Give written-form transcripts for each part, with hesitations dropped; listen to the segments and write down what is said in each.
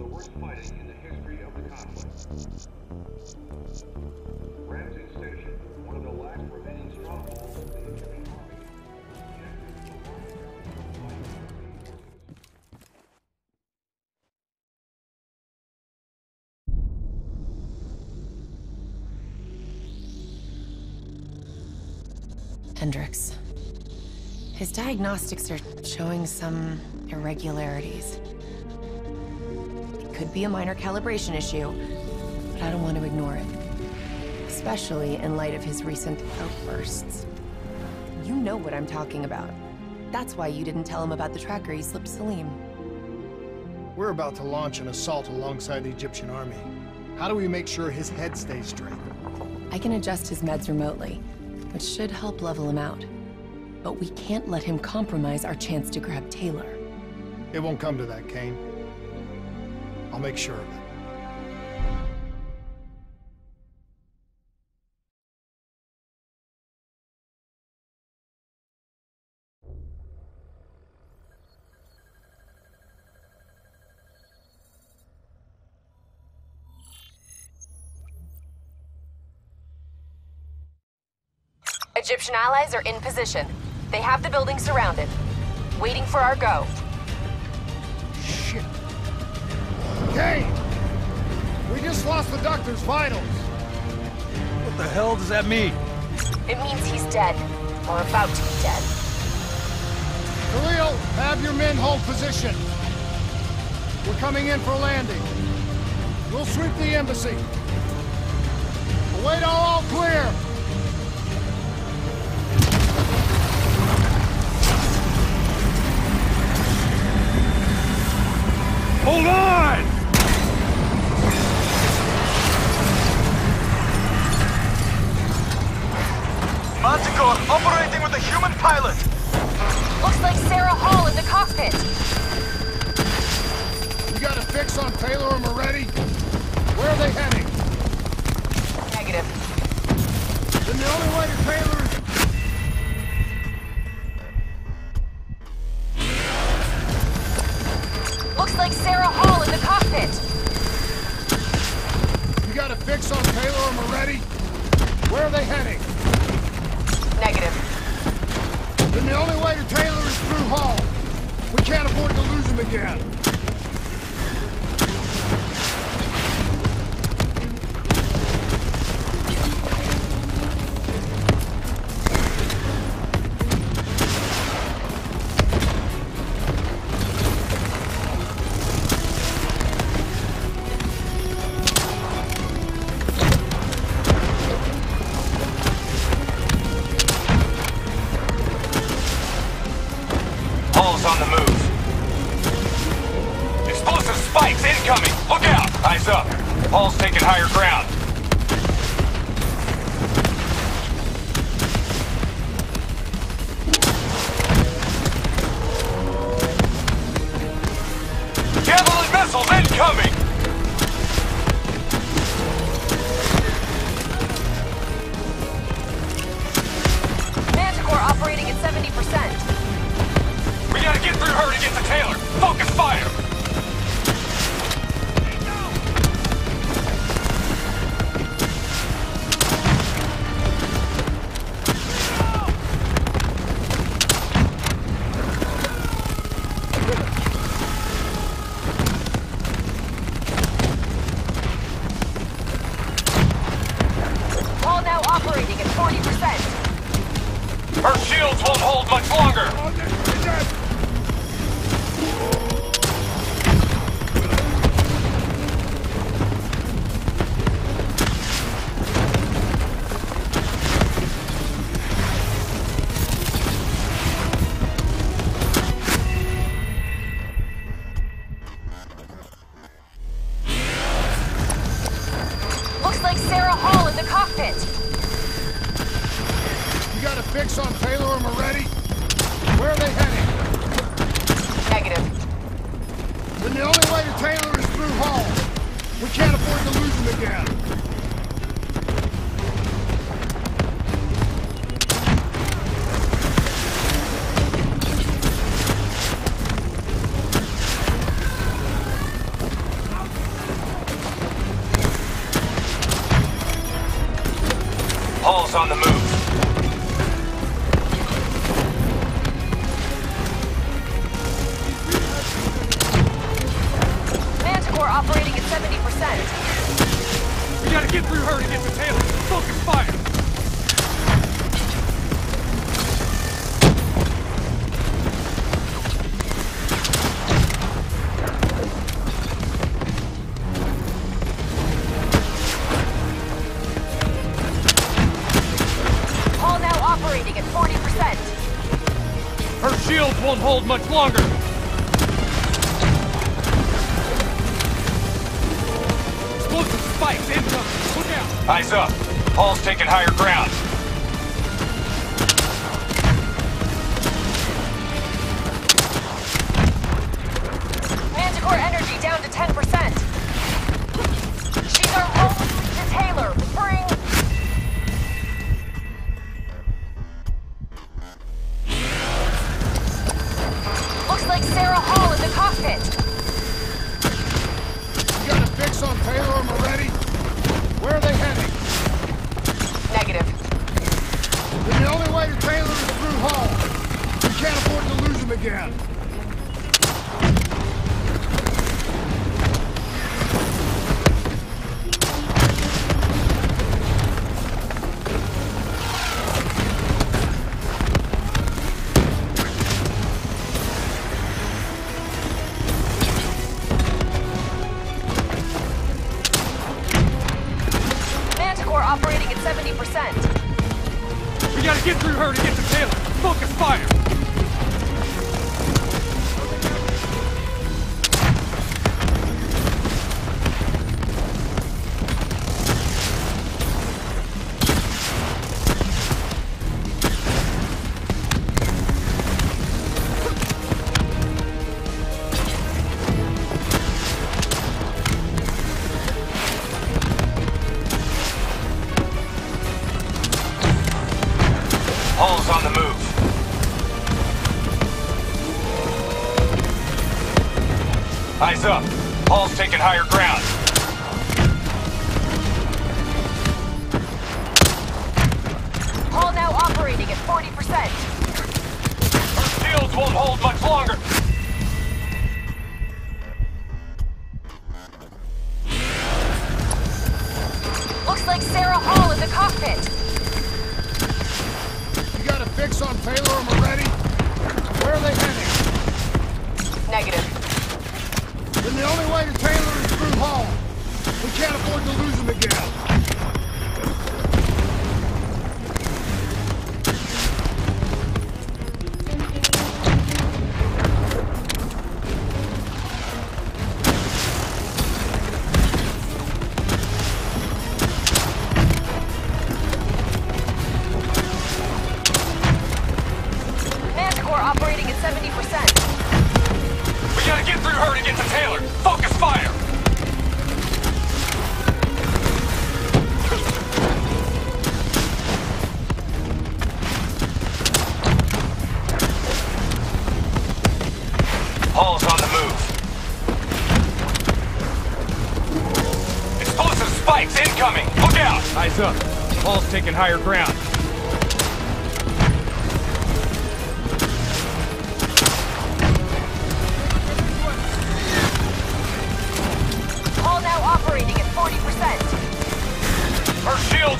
of the worst fighting in the history of the conflict. Ramsey Station, one of the last remaining strongholds of the Egyptian army. Hendricks. His diagnostics are showing some irregularities. It could be a minor calibration issue, but I don't want to ignore it. Especially in light of his recent outbursts. You know what I'm talking about. That's why you didn't tell him about the tracker he slipped Salim. We're about to launch an assault alongside the Egyptian army. How do we make sure his head stays straight? I can adjust his meds remotely, which should help level him out. But we can't let him compromise our chance to grab Taylor. It won't come to that, Kane. I'll make sure of it. Egyptian allies are in position. They have the building surrounded, waiting for our go. Shit. Kane! We just lost the doctor's vitals. What the hell does that mean? It means he's dead, or about to be dead. Khalil, have your men hold position. We're coming in for landing. We'll sweep the embassy. Await all clear. Hold on! Manticore operating with a human pilot! Looks like Sarah Hall in the cockpit! You got a fix on Taylor or Moretti? Where are they heading? Negative. Then the only way to Taylor is... Looks like Sarah Hall in the cockpit. You got a fix on Taylor or Moretti? Where are they heading? Negative. Then the only way to Taylor is through Hall. We can't afford to lose him again. We gotta get through her to get to Taylor. Focus fire! Won't hold much longer. Explosive spikes incoming. Look out. Eyes up. Hall's taking higher ground. Manticore energy down to 10%. She's our only to Taylor. Bring. Eyes up. Hall's taking higher ground. Hall now operating at 40%. Her shields won't hold much longer. Looks like Sarah Hall in the cockpit. You got a fix on Taylor and Moretti? Where are they heading? Negative. And the only way to Taylor is through Hall. We can't afford to lose him again. Manticore operating at 70%. We gotta get through her to get to Taylor! Focus fire! Hall's on the move. Explosive spikes incoming! Look out! Eyes up. Hall's taking higher ground.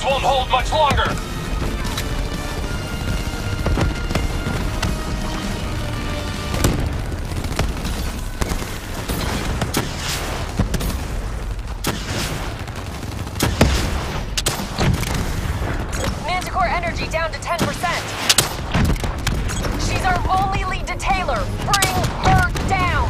Won't hold much longer. Manticore energy down to 10%. She's our only lead to Taylor. Bring her down.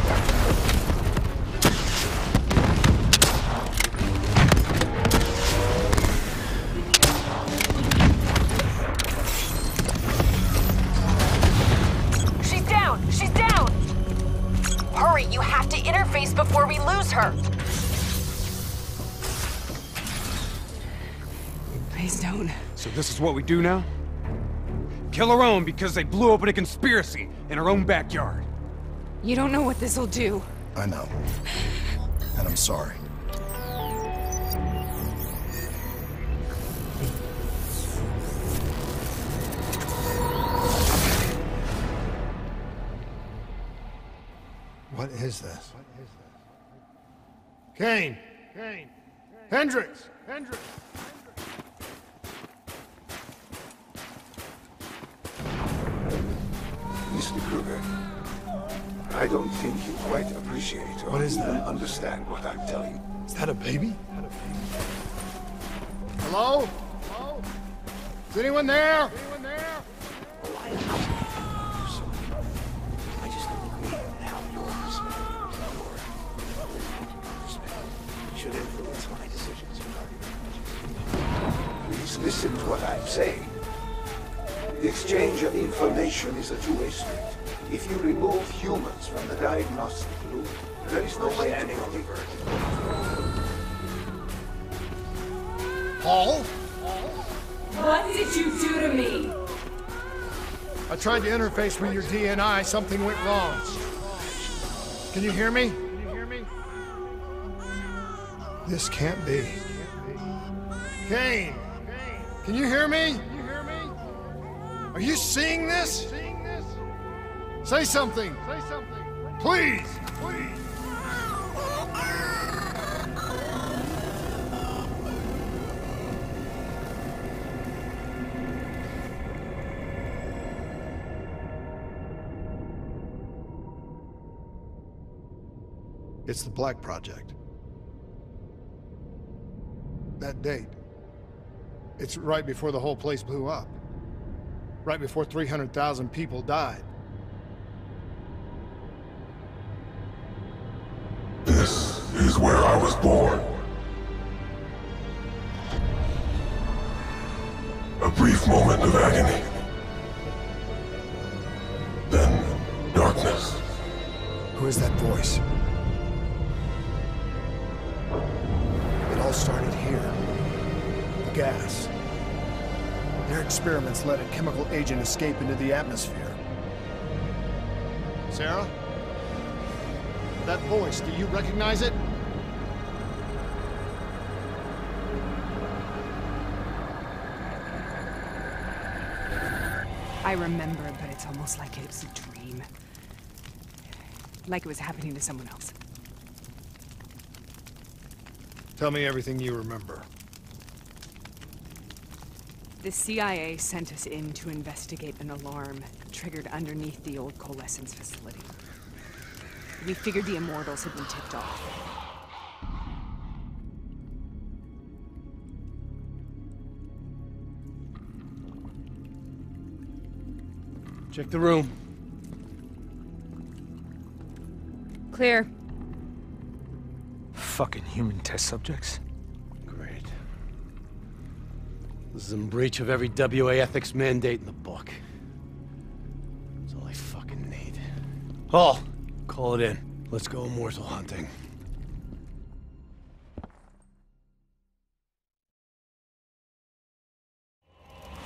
Before we lose her. Please don't. So this is what we do now? Kill her own because they blew open a conspiracy in her own backyard. You don't know what this will do. I know. And I'm sorry. What is this? Kane, Kane. Hendricks. Hendricks. Mr. Kruger, I don't think you quite appreciate or understand what I'm telling you. Is that a baby? Hello? Hello? Is anyone there? Anyone there? Oh, I am so sorry. I just don't agree with how your perspective should influence my decisions regarding. Please listen to what I'm saying. The exchange of information is a two-way street. If you remove humans from the diagnostic loop, there is no way to convert it. Hall? What did you do to me? I tried to interface with your DNI. Something went wrong. Can you hear me? Can you hear me? This can't be. Kane! Can you hear me? Are you seeing this? Say something! Say something! Please! Please! It's the Black Project. That date. It's right before the whole place blew up. Right before 300,000 people died. This is where I was born. A brief moment of agony. Then, darkness. Who is that voice? It all started here. The gas. Their experiments let a chemical agent escape into the atmosphere. Sarah? That voice, do you recognize it? I remember, but it's almost like it was a dream. Like it was happening to someone else. Tell me everything you remember. The CIA sent us in to investigate an alarm triggered underneath the old coalescence facility. We figured the immortals had been tipped off. Check the room. Clear. Fucking human test subjects. This is in breach of every WA ethics mandate in the book. That's all I fucking need. Hall, call it in. Let's go immortal hunting.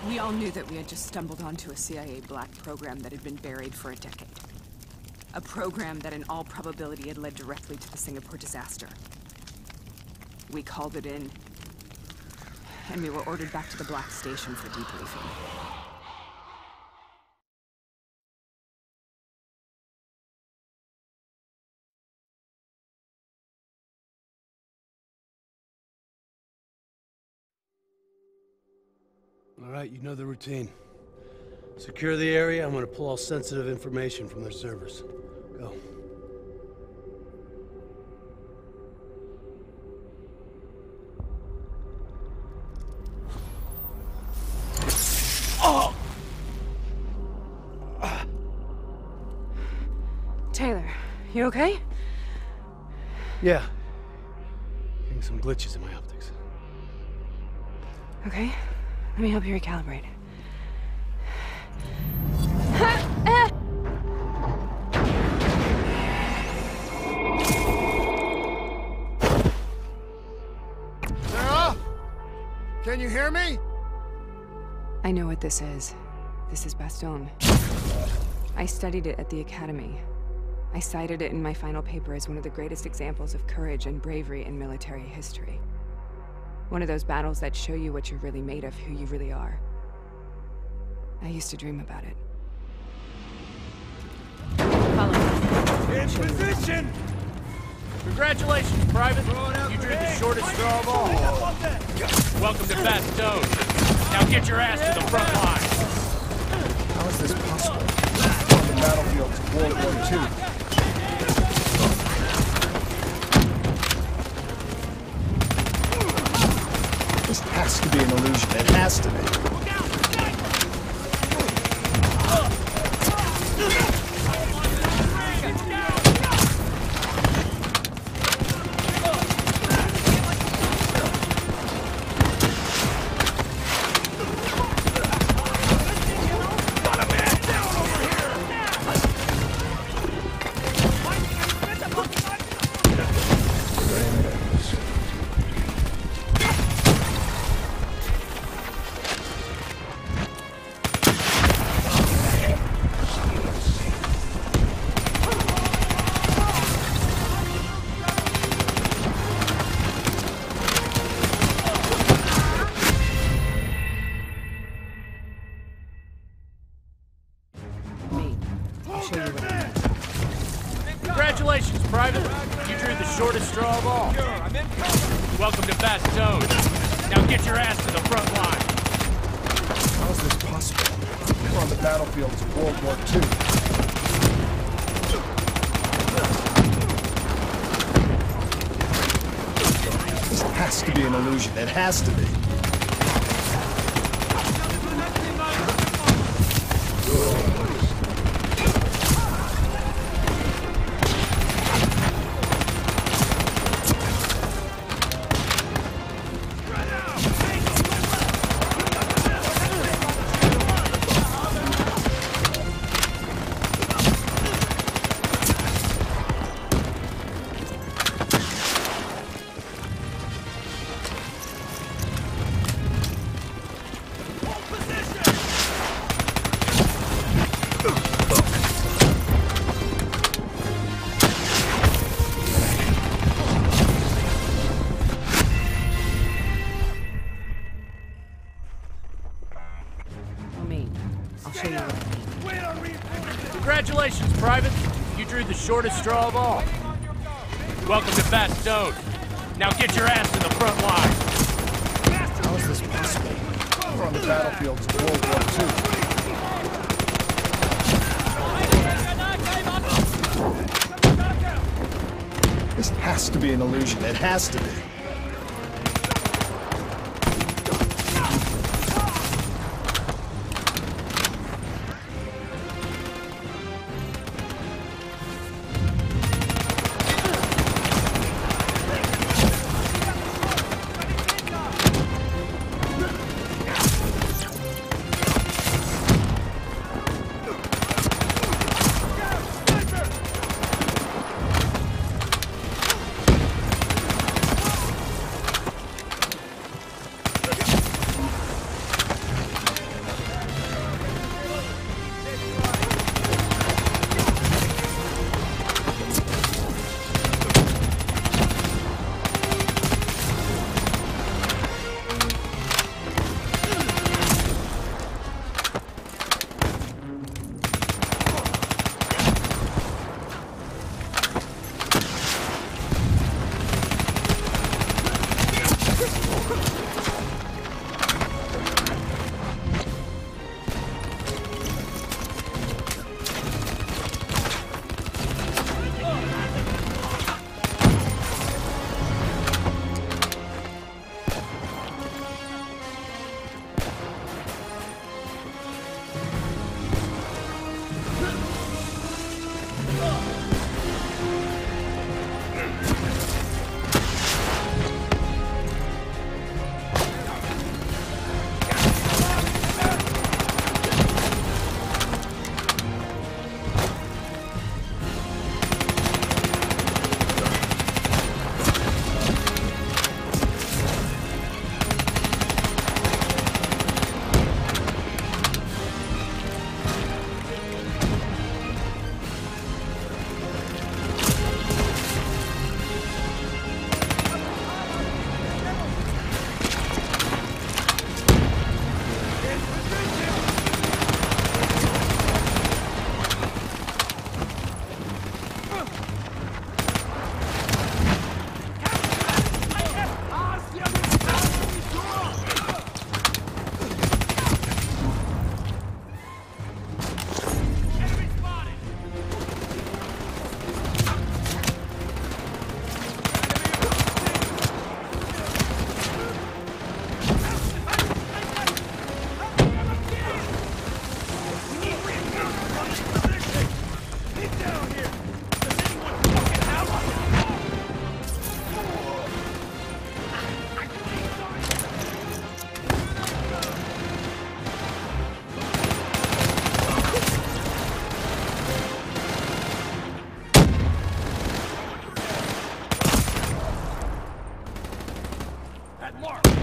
We all knew that we had just stumbled onto a CIA black program that had been buried for a decade. A program that in all probability had led directly to the Singapore disaster. We called it in. And we were ordered back to the Black Station for debriefing. All right, you know the routine. Secure the area. I'm going to pull all sensitive information from their servers. Go. Taylor, you okay? Yeah. Getting some glitches in my optics. Okay. Let me help you recalibrate. Sarah? Can you hear me? I know what this is. This is Bastogne. I studied it at the academy. I cited it in my final paper as one of the greatest examples of courage and bravery in military history. One of those battles that show you what you're really made of, who you really are. I used to dream about it. Follow me. In position! Congratulations, Private. You drew the shortest straw of all. Welcome to Bastogne. Now get your ass to the front line. How is this possible? On the battlefield of World War II. This has to be an illusion. It has to be. Congratulations, Private. You drew the shortest straw of all. Welcome to Bastogne. Now get your ass to the front line. How is this possible? We're on the battlefields of World War II. This has to be an illusion. It has to be. Congratulations, Private. You drew the shortest straw of all. Welcome to Bastogne. Now get your ass to the front line. How is this possible? We're on the battlefields of World War II. This has to be an illusion. It has to be. Mark!